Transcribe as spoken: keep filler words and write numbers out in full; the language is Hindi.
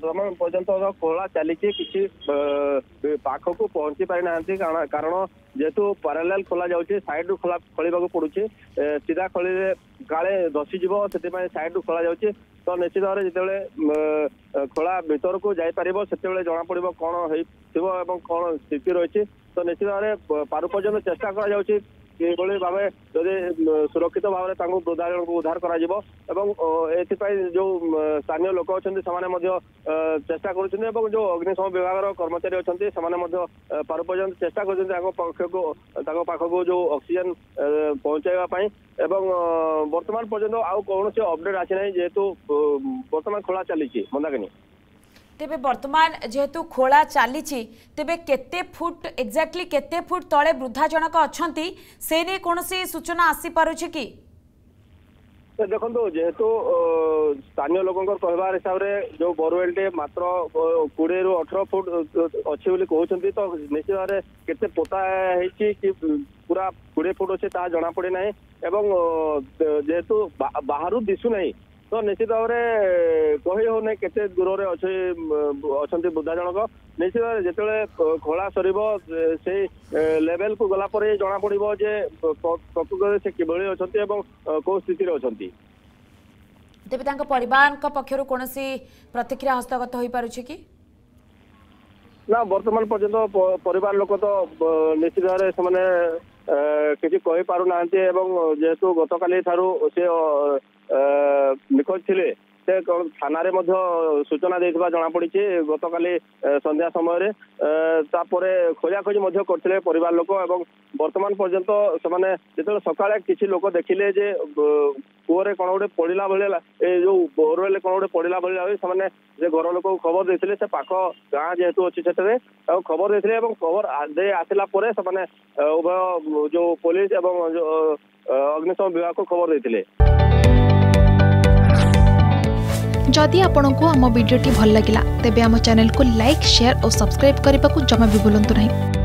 बर्तमान पर्यटन खोला चली किसी पाखक पहुंची पारि ना कारण जेहेतु पारालाल खोल जाऊे सैड रु खोला खोलू पड़ू सीधा खोली काले धसीज से सैड रु खोल जाऊे तो निश्चित भाव में जिते खोला भर को जापर से जना पड़ कौन हो कौन स्थिति रही तो निश्चित भाव पारु पर्यटन चेष्टा कर किभली भाव सुरक्षित भाव में मृतदेह को उद्धार कर जो स्थानीय लोक अच्छा से चेष्टा करो जो अग्निशम विभाग कर्मचारी अच्छा से पारु पर्यटन चेष्टा कर जो ऑक्सीजन पहुंचाई बर्तमान पर्यटन आउ कौन अपडेट आसी ना जेहेतु बर्तमान खोला चली मंदाकिनी तेबे बर्तमान जेहेतु खोला चली तेबे केते फुट एक्जाक्टली केते फुट तले वृद्धा जनक अच्छा से नहीं कौन सी सूचना आसी पारुछी कि देखो जेहेतु स्थानीय लोक कहबार हिसाब से जो बोरवेल टे मात्र कोड़े रु अठर फुट अच्छी बोली कहते तो निश्चित भाव में केते पोता है कि पूरा कोड़े फुट अच्छे ता जना पड़े ना जेहेतु बाहर दिशु ना तो निश्चित भाव में कही हो ना केते दूर में अच्छे अच्छा वृद्धा जनक निश्चित भाव में जिते खोला सर से लेवल को गला पर जना पड़ जे प्रकृत से किभली अच्छा कौ स्थित अच्छा तेज परिवार पक्षर कौन प्रतिक्रिया हस्तगत हो पारे कि ना बर्तमान पर्यंत परिवार लोक तो निश्चित भाव से किसी कही पार ना जेहेतु गत काली ठारू से निखोज थे से थाना सूचना देता जनापड़ गत काली संध्या समय खोजाखोजी करते परिवार लोक एवं बर्तमान पर्यंत से जो सकाले किसी लोक देखिले जे कूरे कौन गोटे पड़ा भाला जो बोरवेल कौन गोटे पड़ा भाई से घर लोक खबर देते से पाख गाँ जेहेतु अच्छी से खबर देते खबर दे आसला उभय जो पुलिस एवं अग्निशम विभाग को खबर देते। जदि आपंक आम भिड्टे भल लगा तेब आम चैनल को लाइक, शेयर और सब्सक्राइब करने को जमा भी भूलु नहीं।